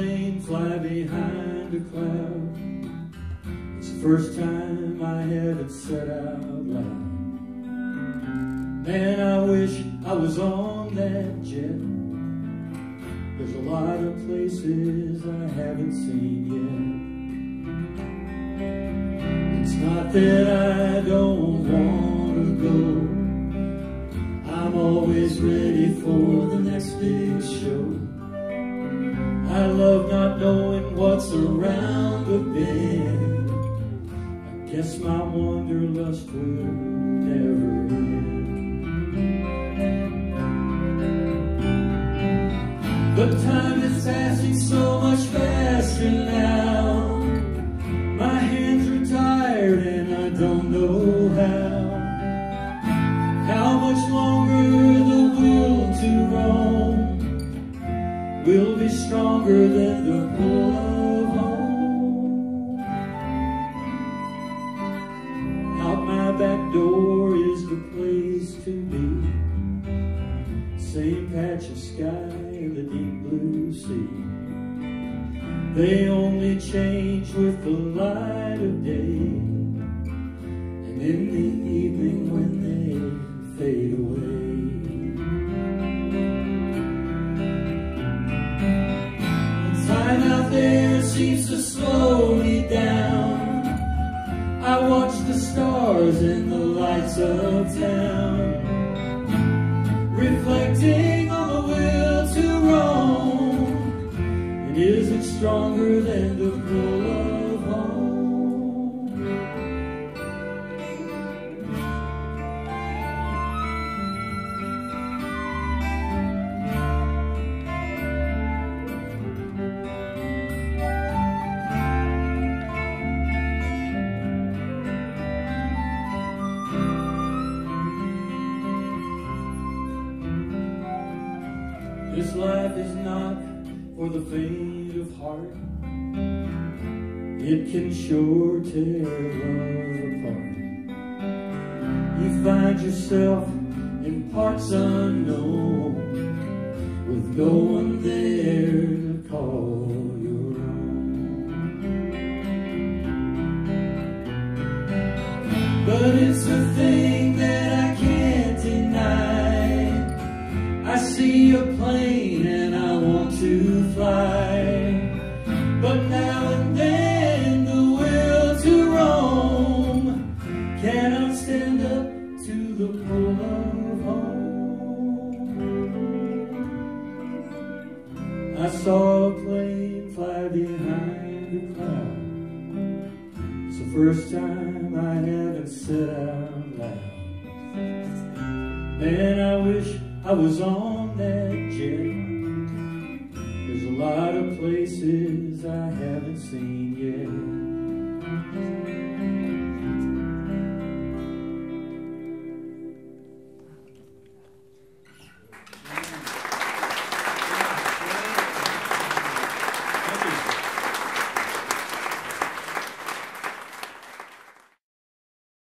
plane fly behind a cloud. It's the first time I had it said out loud. Man, I wish I was on that jet. There's a lot of places I haven't seen yet. It's not that I don't want to go. I'm always ready for the next big show. I love not knowing what's around the bend. I guess my wanderlust will never end. But time is passing so much faster now. My hands are tired and I don't know how. How much longer the will to roam will be stronger than the pull of home. Out my back door is the place to be. Same patch of sky, the deep blue sea. They only change with the light of day, and in the evening when they fade away. The time out there seems to slow me down. I watch the stars and the lights of town, reflecting on the will to roam. It isn't stronger than the pull of home. This life is not for the faint of heart. It can sure tear love apart. You find yourself in parts unknown, with no one there to call your own. But it's a thing that I can't deny. I see a plane and I want to fly, but now and then the will to roam cannot stand up to the pull of home. I saw a plane fly behind a cloud. It's the first time I haven't said out loud. Man, I wish I was on that jet. There's a lot of places I haven't seen yet.